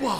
哇！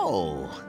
Wow. Oh.